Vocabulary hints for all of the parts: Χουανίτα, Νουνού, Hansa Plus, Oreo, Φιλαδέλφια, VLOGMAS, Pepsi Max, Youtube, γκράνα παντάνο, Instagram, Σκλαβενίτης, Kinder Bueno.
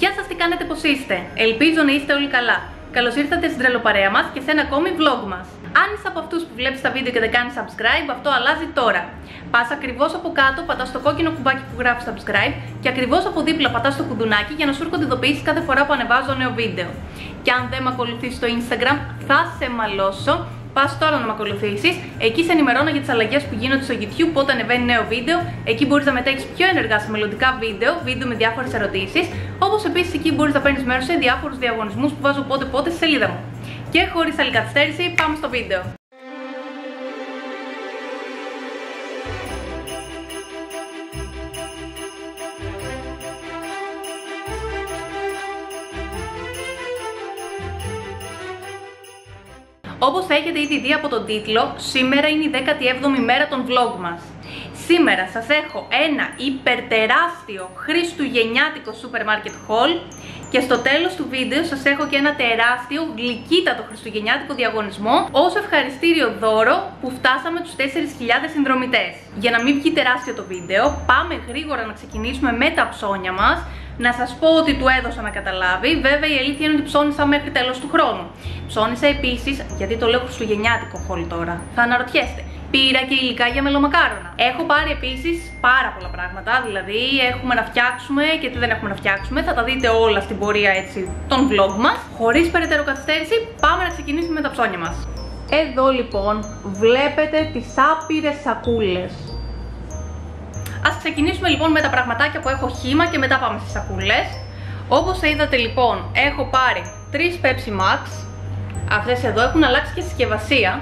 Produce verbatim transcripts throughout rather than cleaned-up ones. Γεια σας, τι κάνετε, πως είστε? Ελπίζω να είστε όλοι καλά. Καλώς ήρθατε στην τρελοπαρέα μας και σε ένα ακόμη vlog μας. Αν είσαι από αυτούς που βλέπεις τα βίντεο και δεν κάνεις subscribe, αυτό αλλάζει τώρα. Πας ακριβώς από κάτω, πατάς το κόκκινο κουμπάκι που γράφει subscribe και ακριβώς από δίπλα πατάς το κουδουνάκι για να σου έρχονται ειδοποιήσεις κάθε φορά που ανεβάζω νέο βίντεο. Και αν δεν με ακολουθείς στο Instagram, θα σε μαλώσω. Πας τώρα να με ακολουθήσεις, εκεί σε ενημερώνω για τις αλλαγές που γίνονται στο YouTube πότε ανεβαίνει νέο βίντεο. Εκεί μπορείς να μετέχεις πιο ενεργά σε μελλοντικά βίντεο, βίντεο με διάφορες ερωτήσεις. Όπως επίσης εκεί μπορείς να παίρνεις μέρος σε διάφορους διαγωνισμούς που βάζω πότε πότε στη σελίδα μου. Και χωρίς άλλη καθυστέρηση, πάμε στο βίντεο. Όπως θα έχετε ήδη δει από τον τίτλο, σήμερα είναι η δέκατη έβδομη μέρα των vlog μας. Σήμερα σας έχω ένα υπερτεράστιο χριστουγεννιάτικο supermarket haul και στο τέλος του βίντεο σας έχω και ένα τεράστιο γλυκύτατο χριστουγεννιάτικο διαγωνισμό ως ευχαριστήριο δώρο που φτάσαμε τους τέσσερις χιλιάδες συνδρομητές. Για να μην βγει τεράστιο το βίντεο, πάμε γρήγορα να ξεκινήσουμε με τα ψώνια μας. Να σας πω ότι του έδωσα να καταλάβει, βέβαια η αλήθεια είναι ότι ψώνισα μέχρι τέλος του χρόνου. Ψώνισα επίσης, γιατί το λέω χριστουγεννιάτικο haul τώρα, θα αναρωτιέστε. Πήρα και υλικά για μελομακάρονα. Έχω πάρει επίσης πάρα πολλά πράγματα, δηλαδή έχουμε να φτιάξουμε και τι δεν έχουμε να φτιάξουμε. Θα τα δείτε όλα στην πορεία έτσι των vlog μας. Χωρίς περαιτέρω καθυστέρηση, πάμε να ξεκινήσουμε με τα ψώνια μας. Εδώ λοιπόν βλέπετε τις άπειρες σακούλες. Ας ξεκινήσουμε λοιπόν με τα πραγματάκια που έχω χύμα και μετά πάμε στις σακούλες. Όπως είδατε λοιπόν, έχω πάρει τρεις Pepsi Max. Αυτές εδώ έχουν αλλάξει και συσκευασία.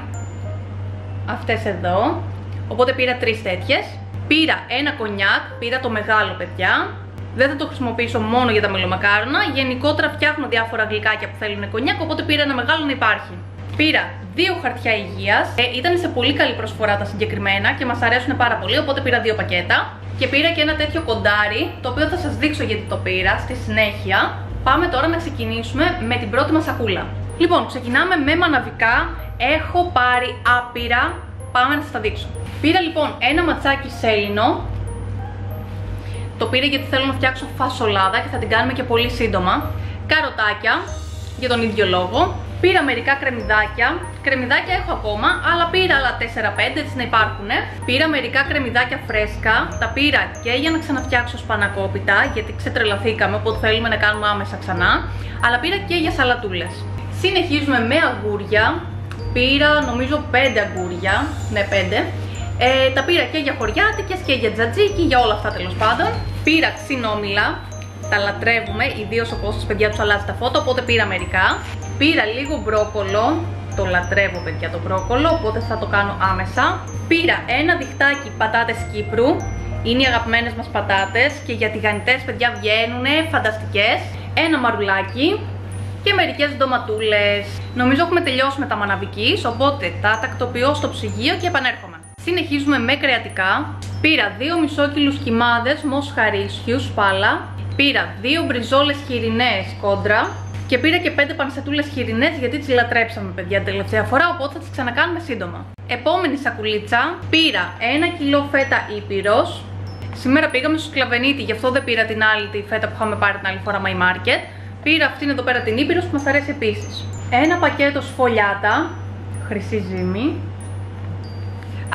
Αυτές εδώ, οπότε πήρα τρεις τέτοιες. Πήρα ένα κονιάκ, πήρα το μεγάλο παιδιά. Δεν θα το χρησιμοποιήσω μόνο για τα μελομακάρονα. Γενικότερα φτιάχνω διάφορα γλυκάκια που θέλουν κονιάκ, οπότε πήρα ένα μεγάλο να υπάρχει. Πήρα δύο χαρτιά υγείας. Ε, ήταν σε πολύ καλή προσφορά τα συγκεκριμένα και μας αρέσουν πάρα πολύ, οπότε πήρα δύο πακέτα. Και πήρα και ένα τέτοιο κοντάρι, το οποίο θα σας δείξω γιατί το πήρα στη συνέχεια. Πάμε τώρα να ξεκινήσουμε με την πρώτη μας σακούλα. Λοιπόν, ξεκινάμε με μαναβικά. Έχω πάρει άπειρα, πάμε να σας τα δείξω. Πήρα λοιπόν ένα ματσάκι σέλινο. Το πήρα γιατί θέλω να φτιάξω φασολάδα και θα την κάνουμε και πολύ σύντομα. Καροτάκια, για τον ίδιο λόγο. Πήρα μερικά κρεμμυδάκια. Κρεμμυδάκια έχω ακόμα, αλλά πήρα άλλα τέσσερα πέντε έτσι να υπάρχουν. Πήρα μερικά κρεμμυδάκια φρέσκα. Τα πήρα και για να ξαναφτιάξω σπανακόπιτα, γιατί ξετρελαθήκαμε, οπότε θέλουμε να κάνουμε άμεσα ξανά. Αλλά πήρα και για σαλατούλες. Συνεχίζουμε με αγούρια. Πήρα νομίζω πέντε αγγούρια, ναι πέντε. Ε, τα πήρα και για χωριάτικες και για τζατζίκι, για όλα αυτά τέλος πάντων. Πήρα ξινόμηλα, τα λατρεύουμε, ιδίως ο Κώστας παιδιά τους αλλάζει τα φώτα, οπότε πήρα μερικά. Πήρα λίγο μπρόκολο, το λατρεύω παιδιά το μπρόκολο, οπότε θα το κάνω άμεσα. Πήρα ένα διχτάκι πατάτες Κύπρου, είναι οι αγαπημένες μας πατάτες και για τηγανιτές παιδιά βγαίνουνε φανταστικές. Ένα μαρουλάκι. Και μερικές ντοματούλες. Νομίζω έχουμε τελειώσει με τα μαναβικής, οπότε τα τακτοποιώ στο ψυγείο και επανέρχομαι. Συνεχίζουμε με κρεατικά. Πήρα δύο κόμμα πέντε κιλούς κιμάδες μοσχαρίσιους πάλα. Πήρα δύο μπριζόλες χοιρινές κόντρα. Και πήρα και πέντε πανσετούλες χοιρινές γιατί τις λατρέψαμε παιδιά την τελευταία φορά, οπότε θα τις ξανακάνουμε σύντομα. Επόμενη σακουλίτσα. Πήρα ένα κιλό φέτα ήπειρος. Σήμερα πήγαμε στο Σκλαβενίτη, γι' αυτό δεν πήρα την άλλη τη φέτα που είχαμε πάρει την άλλη φορά My Market. Πήρα αυτήν εδώ πέρα την ήπειρος που μας αρέσει επίσης. Ένα πακέτο σφολιάτα, χρυσή ζύμη.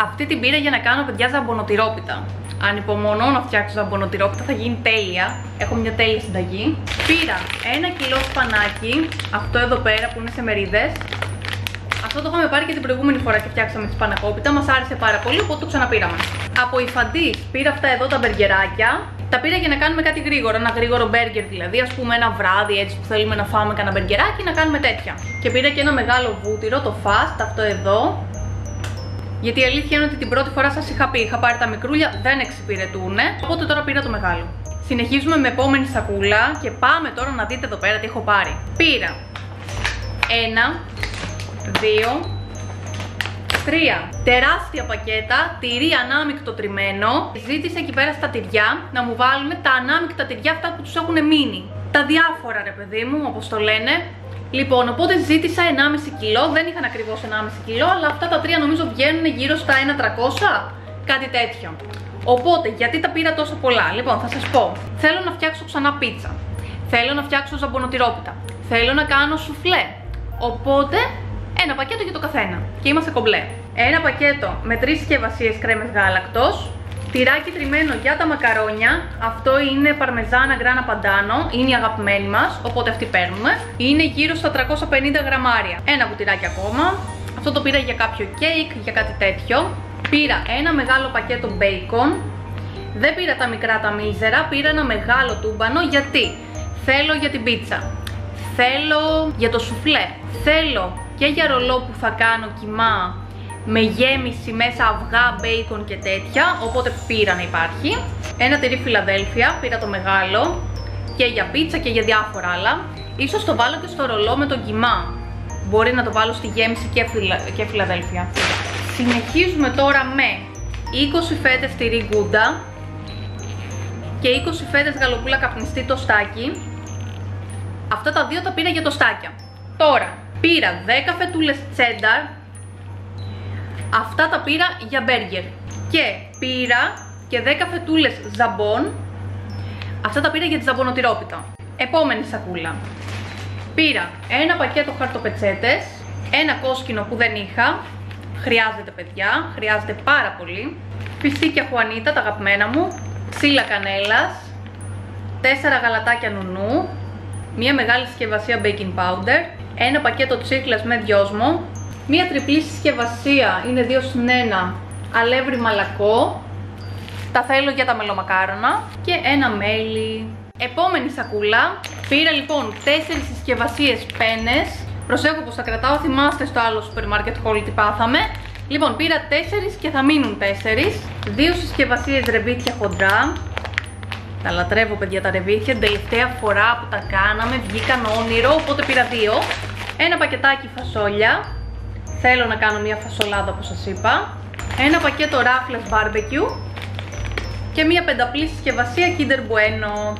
Αυτή την πήρα για να κάνω παιδιά ζαμπονοτυρόπιτα. Αν υπομονώ να φτιάξω ζαμπονοτυρόπιτα θα γίνει τέλεια. Έχω μια τέλεια συνταγή. Πήρα ένα κιλό σπανάκι, αυτό εδώ πέρα που είναι σε μερίδες. Αυτό το είχαμε πάρει και την προηγούμενη φορά και φτιάξαμε τη σπανακόπιτα. Μας άρεσε πάρα πολύ, οπότε το ξαναπήραμε. Από υφαντής πήρα αυτά εδώ τα μπεργκεράκια. Τα πήρα για να κάνουμε κάτι γρήγορο, ένα γρήγορο μπέργκερ δηλαδή, ας πούμε ένα βράδυ έτσι που θέλουμε να φάμε κανένα μπεργκεράκι, να κάνουμε τέτοια. Και πήρα και ένα μεγάλο βούτυρο, το fast, αυτό εδώ. Γιατί η αλήθεια είναι ότι την πρώτη φορά σας είχα πει, είχα πάρει τα μικρούλια, δεν εξυπηρετούνε, οπότε τώρα πήρα το μεγάλο. Συνεχίζουμε με επόμενη σακούλα και πάμε τώρα να δείτε εδώ πέρα τι έχω πάρει. Πήρα ένα, δύο, τρία τεράστια πακέτα τυρί ανάμικτο τριμμένο. Ζήτησα εκεί πέρα στα τυριά να μου βάλουν τα ανάμικτα τυριά αυτά που τους έχουν μείνει. Τα διάφορα ρε παιδί μου όπως το λένε. Λοιπόν, οπότε ζήτησα ενάμιση κιλό, δεν είχαν ακριβώς ενάμιση κιλό, αλλά αυτά τα τρία νομίζω βγαίνουν γύρω στα ένα τριακόσια, κάτι τέτοιο. Οπότε γιατί τα πήρα τόσο πολλά, λοιπόν θα σας πω. Θέλω να φτιάξω ξανά πίτσα. Θέλω να φτιάξω ζαμπονοτυρόπιτα. Θέλω να κάνω σουφλέ. Οπότε ένα πακέτο για το καθένα. Και είμαστε κομπλέ. Ένα πακέτο με τρεις συσκευασίες κρέμες γάλακτος. Τυράκι τριμμένο για τα μακαρόνια. Αυτό είναι παρμεζάνα γκράνα παντάνο. Είναι η αγαπημένη μας, οπότε αυτή παίρνουμε. Είναι γύρω στα τριακόσια πενήντα γραμμάρια. Ένα βουτυράκι ακόμα. Αυτό το πήρα για κάποιο κέικ, για κάτι τέτοιο. Πήρα ένα μεγάλο πακέτο μπέικον. Δεν πήρα τα μικρά τα μίζερα. Πήρα ένα μεγάλο τούμπανο γιατί θέλω για την πίτσα. Θέλω για το σουφλέ. Θέλω και για ρολό που θα κάνω κιμά με γέμιση μέσα αυγά, μπέικον και τέτοια, οπότε πήρα να υπάρχει. Ένα τυρί Φιλαδέλφια, πήρα το μεγάλο, και για πίτσα και για διάφορα άλλα. Ίσως το βάλω και στο ρολό με τον κιμά. Μπορεί να το βάλω στη γέμιση και, φιλα... και Φιλαδέλφια. Συνεχίζουμε τώρα με είκοσι φέτες τυρί γκούντα και είκοσι φέτες γαλοπούλα καπνιστή τοστάκι. Αυτά τα δύο τα πήρα για τοστάκια. Τώρα πήρα δέκα φετούλες τσένταρ. Αυτά τα πήρα για μπέργκερ. Και πήρα και δέκα φετούλες ζαμπόν. Αυτά τα πήρα για τη ζαμπονοτυρόπιτα. Επόμενη σακούλα. Πήρα ένα πακέτο χαρτοπετσέτες. Ένα κόσκινο που δεν είχα. Χρειάζεται, παιδιά, χρειάζεται πάρα πολύ. Φιστίκια χουανίτα, τα αγαπημένα μου. Ξύλα κανέλας. Τέσσερα γαλατάκια νουνού. Μια μεγάλη συσκευασία baking powder. Ένα πακέτο τσίκλας με δυόσμο. Μία τριπλή συσκευασία, είναι δύο συν ένα, αλεύρι μαλακό. Τα θέλω για τα μελομακάρονα. Και ένα μέλι. Επόμενη σακούλα. Πήρα λοιπόν τέσσερις συσκευασίες πένες. Προσέχω πως τα κρατάω, θυμάστε στο άλλο σούπερ μάρκετ haul τι πάθαμε. Λοιπόν, πήρα τέσσερις και θα μείνουν τέσσερις. Δύο συσκευασίες ρεβίθια χοντρά. Τα λατρεύω, παιδιά, τα ρεβίθια. Την τελευταία φορά που τα κάναμε βγήκαν όνειρο, οπότε πήρα δύο. Ένα πακετάκι φασόλια. Θέλω να κάνω μια φασολάδα όπως σας είπα. Ένα πακέτο ράφλες barbecue. Και μια πενταπλή συσκευασία Kinder Bueno.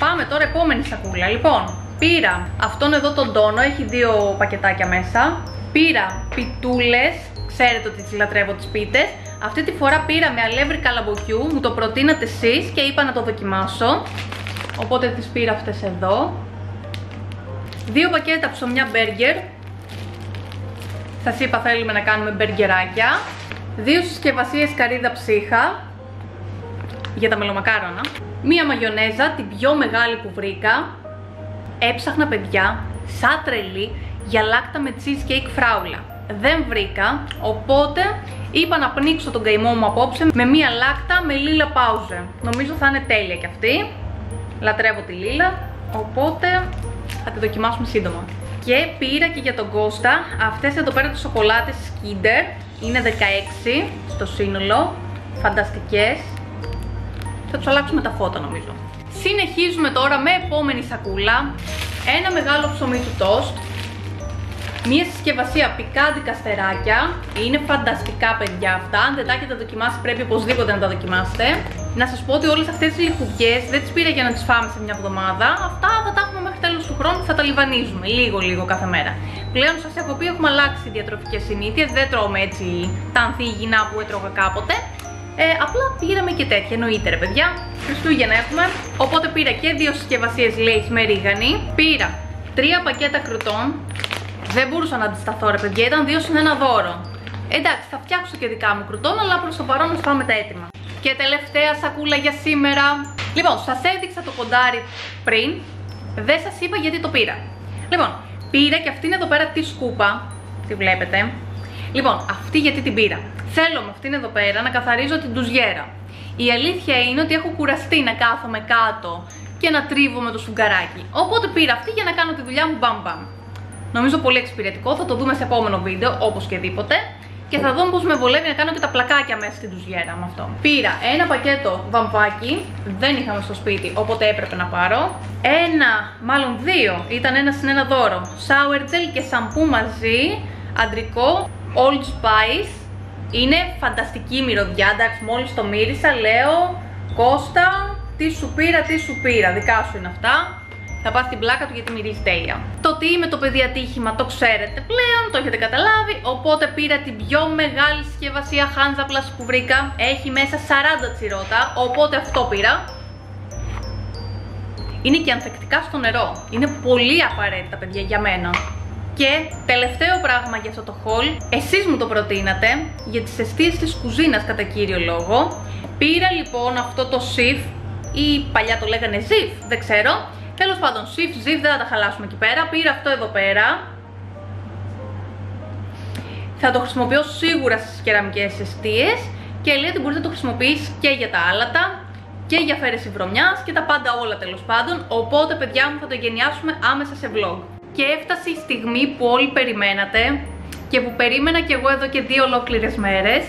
Πάμε τώρα επόμενη σακούλα. Λοιπόν, πήρα αυτόν εδώ τον τόνο, έχει δύο πακετάκια μέσα. Πήρα πιτούλες, ξέρετε ότι τις λατρεύω τις πίτες. Αυτή τη φορά πήρα με αλεύρι καλαμποκιού, μου το προτείνατε εσείς και είπα να το δοκιμάσω. Οπότε τις πήρα αυτές εδώ. Δύο πακέτα ψωμιά μπέργκερ. Σας είπα θέλουμε να κάνουμε μπεργκεράκια. Δύο συσκευασίες καρύδα ψύχα για τα μελομακάρονα. Μία μαγιονέζα, την πιο μεγάλη που βρήκα. Έψαχνα, παιδιά, σαν τρελή, για λάκτα με cheesecake φράουλα. Δεν βρήκα, οπότε είπα να πνίξω τον καημό μου απόψε με μία λάκτα με λίλα πάουζε. Νομίζω θα είναι τέλεια κι αυτή. Λατρεύω τη λίλα, οπότε θα τη δοκιμάσουμε σύντομα. Και πήρα και για τον Κώστα αυτές εδώ πέρα τις σοκολάτες Kinder. Είναι δεκαέξι στο σύνολο, φανταστικές. Θα τους αλλάξουμε τα φώτα νομίζω. Συνεχίζουμε τώρα με επόμενη σακούλα. Ένα μεγάλο ψωμί του τόστ. Μία συσκευασία πικάντικα στεράκια. Είναι φανταστικά, παιδιά, αυτά. Αν δεν τα έχετε δοκιμάσει πρέπει οπωσδήποτε να τα δοκιμάσετε. Να σας πω ότι όλες αυτές τις λιχουδιές δεν τις πήρα για να τις φάμε σε μια εβδομάδα. Αυτά θα τα έχουμε μέχρι τέλος του χρόνου, θα τα λιβανίζουμε λίγο-λίγο κάθε μέρα. Πλέον σας έχω πει έχουμε αλλάξει διατροφικές συνήθειες. Δεν τρώμε έτσι τα ανθίγυνα που έτρωγα κάποτε. Ε, απλά πήραμε και τέτοια, εννοείται ρε παιδιά. Χριστούγεννα έχουμε. Οπότε πήρα και δύο συσκευασίες Lay's με ρίγανη. Πήρα τρία πακέτα κρουτών. Δεν μπορούσα να αντισταθώ ρε παιδιά, ήταν δύο συν ένα δώρο. Εντάξει, θα φτιάξω και δικά μου κρουτών, αλλά προς το παρόν να σπάμε τα έτοιμα. Και τελευταία σακούλα για σήμερα. Λοιπόν, σας έδειξα το κοντάρι πριν. Δεν σας είπα γιατί το πήρα. Λοιπόν, πήρα και αυτήν εδώ πέρα τη σκούπα. Τη βλέπετε. Λοιπόν, αυτή γιατί την πήρα. Θέλω με αυτήν εδώ πέρα να καθαρίζω την ντουζιέρα. Η αλήθεια είναι ότι έχω κουραστεί να κάθομαι κάτω και να τρίβω με το σφουγγαράκι. Οπότε πήρα αυτή για να κάνω τη δουλειά μου μπαμ μπαμ. Νομίζω πολύ εξυπηρετικό, θα το δούμε σε επόμενο βίντεο, όπως και δίποτε. Και θα δούμε πώς με βολεύει να κάνω και τα πλακάκια μέσα στην ντουζιέρα με αυτό. Πήρα ένα πακέτο βαμβάκι, δεν είχαμε στο σπίτι, οπότε έπρεπε να πάρω. Ένα, μάλλον δύο, ήταν ένα συν ένα δώρο. Shower gel και σαμπού μαζί, αντρικό, Old Spice. Είναι φανταστική μυρωδιά, εντάξει, μόλις το μύρισα, λέω, Κώστα, τι σου πήρα, τι σου πήρα, δικά σου είναι αυτά. Θα πάθει την πλάκα του γιατί μυρίζει τέλεια. Το τι είμαι το παιδί ατύχημα το ξέρετε πλέον, το έχετε καταλάβει. Οπότε πήρα την πιο μεγάλη συσκευασία Hansa Plus που βρήκα. Έχει μέσα σαράντα τσιρότα, οπότε αυτό πήρα. είναι και ανθεκτικά στο νερό. Είναι πολύ απαραίτητα, παιδιά, για μένα. Και τελευταίο πράγμα για αυτό το haul, εσείς μου το προτείνατε για τις εστίες της κουζίνας κατά κύριο λόγο. Πήρα λοιπόν αυτό το σιφ, ή παλιά το λέγανε ζιφ, δεν ξέρω. Τέλος πάντων, σιφ, ζιφ, δεν θα τα χαλάσουμε εκεί πέρα. Πήρα αυτό εδώ πέρα. Θα το χρησιμοποιώ σίγουρα στις κεραμικές εστίες και λέει ότι μπορείς να το χρησιμοποιείς και για τα άλατα και για αφαίρεση βρωμιάς και τα πάντα όλα, τέλος πάντων. Οπότε, παιδιά μου, θα το εγκαινιάσουμε άμεσα σε vlog. Και έφτασε η στιγμή που όλοι περιμένατε και που περίμενα και εγώ εδώ και δύο ολόκληρες μέρες.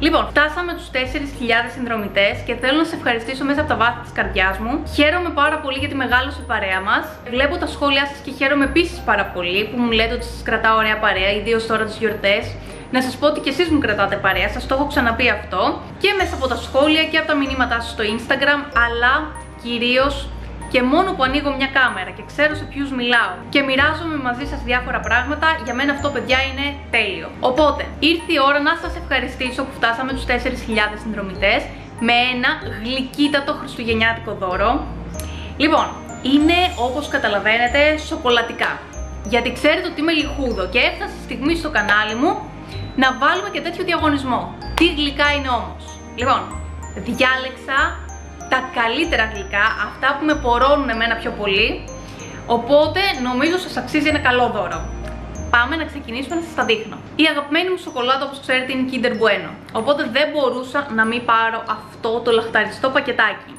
Λοιπόν, φτάσαμε τους τέσσερις χιλιάδες συνδρομητές και θέλω να σε ευχαριστήσω μέσα από τα βάθη της καρδιάς μου. Χαίρομαι πάρα πολύ γιατί μεγάλωσε η παρέα μας. Βλέπω τα σχόλιά σας και χαίρομαι επίσης πάρα πολύ που μου λέτε ότι σας κρατάω ωραία παρέα, ιδίως τώρα τις γιορτές. Να σας πω ότι και εσείς μου κρατάτε παρέα, σας το έχω ξαναπεί αυτό. Και μέσα από τα σχόλια και από τα μηνύματά σας στο Instagram, αλλά κυρίως και μόνο που ανοίγω μια κάμερα και ξέρω σε ποιους μιλάω και μοιράζομαι μαζί σας διάφορα πράγματα, για μένα αυτό, παιδιά, είναι τέλειο. Οπότε, ήρθε η ώρα να σας ευχαριστήσω που φτάσαμε τους τέσσερις χιλιάδες συνδρομητές με ένα γλυκύτατο χριστουγεννιάτικο δώρο. Λοιπόν, είναι, όπως καταλαβαίνετε, σοκολατικά. Γιατί ξέρετε ότι είμαι λιχούδο και έφτασε η στιγμή στο κανάλι μου να βάλουμε και τέτοιο διαγωνισμό. Τι γλυκά είναι όμως. Λοιπόν, διάλεξα τα καλύτερα γλυκά, αυτά που με πορώνουν εμένα πιο πολύ. Οπότε νομίζω σας αξίζει ένα καλό δώρο. Πάμε να ξεκινήσουμε να σας τα δείχνω. Η αγαπημένη μου σοκολάτα, όπως ξέρετε, είναι Kinder Bueno. Οπότε δεν μπορούσα να μην πάρω αυτό το λαχταριστό πακετάκι.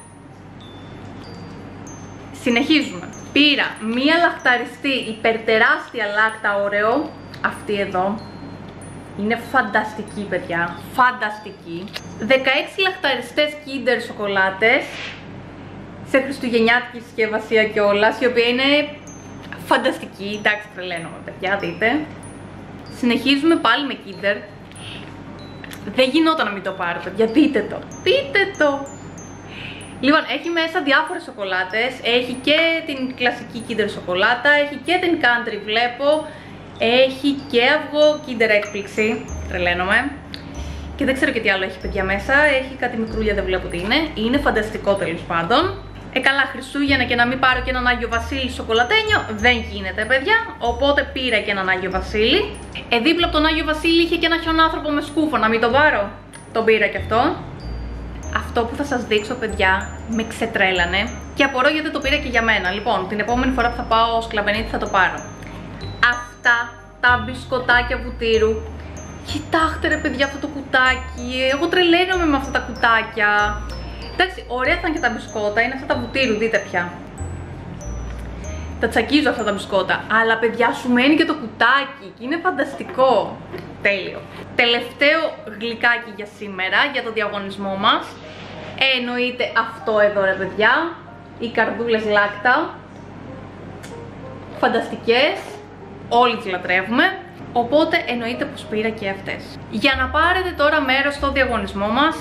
Συνεχίζουμε. Πήρα μία λαχταριστή υπερτεράστια λάκτα Oreo. Αυτή εδώ. Είναι φανταστική, παιδιά, φανταστική. δεκαέξι λαχταριστές Kinder σοκολάτες σε χριστουγεννιάτικη συσκευασία κιόλας, η οποία είναι φανταστική. Εντάξει, τρελαίνομαι, παιδιά, δείτε. Συνεχίζουμε πάλι με Kinder. Δεν γινόταν να μην το πάρω, παιδιά, δείτε το, δείτε το. Λοιπόν, έχει μέσα διάφορες σοκολάτες. Έχει και την κλασική Kinder σοκολάτα, έχει και την country, βλέπω. Έχει και αυγό Kinder έκπληξη, τρελαίνομαι. Και δεν ξέρω και τι άλλο έχει, παιδιά, μέσα. Έχει κάτι μικρούλια, δεν βλέπω τι είναι. Είναι φανταστικό, τέλος πάντων. Ε, καλά, Χριστούγεννα και να μην πάρω και έναν Άγιο Βασίλη σοκολατένιο, δεν γίνεται, παιδιά. Οπότε πήρα και έναν Άγιο Βασίλη. Ε, δίπλα από τον Άγιο Βασίλη είχε και ένα χιονάνθρωπο με σκούφο, να μην τον πάρω. Τον πήρα και αυτό. Αυτό που θα σας δείξω, παιδιά, με ξετρέλανε. Και απορώ γιατί το πήρα και για μένα. Λοιπόν, την επόμενη φορά που θα πάω ως κλαμπενίτη θα το πάρω. Αυτά τα μπισκοτάκια βουτύρου. Κοιτάξτε, ρε παιδιά, αυτό το κουτάκι. Εγώ τρελαίνομαι με αυτά τα κουτάκια. Εντάξει, ωραία θα είναι και τα μπισκότα. Είναι αυτά τα βουτύρου, δείτε πια. Τα τσακίζω αυτά τα μπισκότα. Αλλά, παιδιά, σου μένει και το κουτάκι. Είναι φανταστικό. Τέλειο. Τελευταίο γλυκάκι για σήμερα, για το διαγωνισμό μας. Εννοείται αυτό εδώ, ρε παιδιά. Οι καρδούλες λάκτα. Φανταστικές. Όλοι τις λατρεύουμε, οπότε εννοείται πως πήρα και αυτές. Για να πάρετε τώρα μέρος στο διαγωνισμό μας,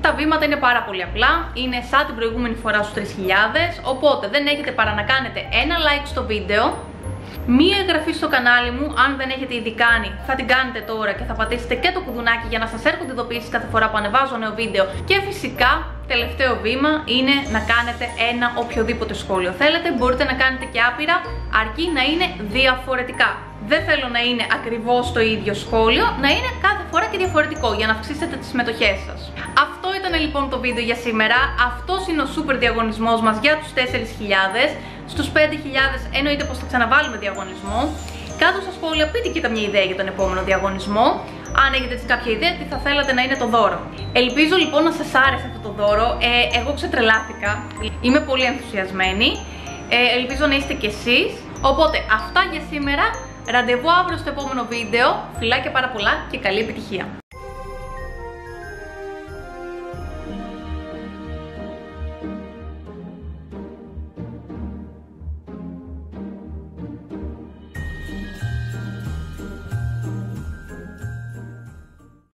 τα βήματα είναι πάρα πολύ απλά. Είναι σαν την προηγούμενη φορά στους τρεις χιλιάδες, οπότε δεν έχετε παρά να κάνετε ένα like στο βίντεο, μία εγγραφή στο κανάλι μου, αν δεν έχετε ήδη κάνει θα την κάνετε τώρα και θα πατήσετε και το κουδουνάκι για να σας έρχονται ειδοποιήσεις κάθε φορά που ανεβάζω νέο βίντεο. Και φυσικά, τελευταίο βήμα είναι να κάνετε ένα οποιοδήποτε σχόλιο θέλετε. Μπορείτε να κάνετε και άπειρα, αρκεί να είναι διαφορετικά. Δεν θέλω να είναι ακριβώς το ίδιο σχόλιο, να είναι κάθε φορά και διαφορετικό για να αυξήσετε τις συμμετοχές σας. Αυτό ήταν λοιπόν το βίντεο για σήμερα. Αυτός είναι ο super διαγωνισμός μας για τους τέσσερις χιλιάδες. Στους πέντε χιλιάδες εννοείται πως θα ξαναβάλουμε διαγωνισμό. Κάτω στα σχόλια πείτε και καμιά ιδέα για τον επόμενο διαγωνισμό. Αν έχετε έτσι κάποια ιδέα, τι θα θέλατε να είναι το δώρο. Ελπίζω λοιπόν να σας άρεσε αυτό το δώρο. Ε, εγώ ξετρελάθηκα. Είμαι πολύ ενθουσιασμένη. Ε, ελπίζω να είστε κι εσείς. Οπότε αυτά για σήμερα. Ραντεβού αύριο στο επόμενο βίντεο. Φιλάκια πάρα πολλά και καλή επιτυχία.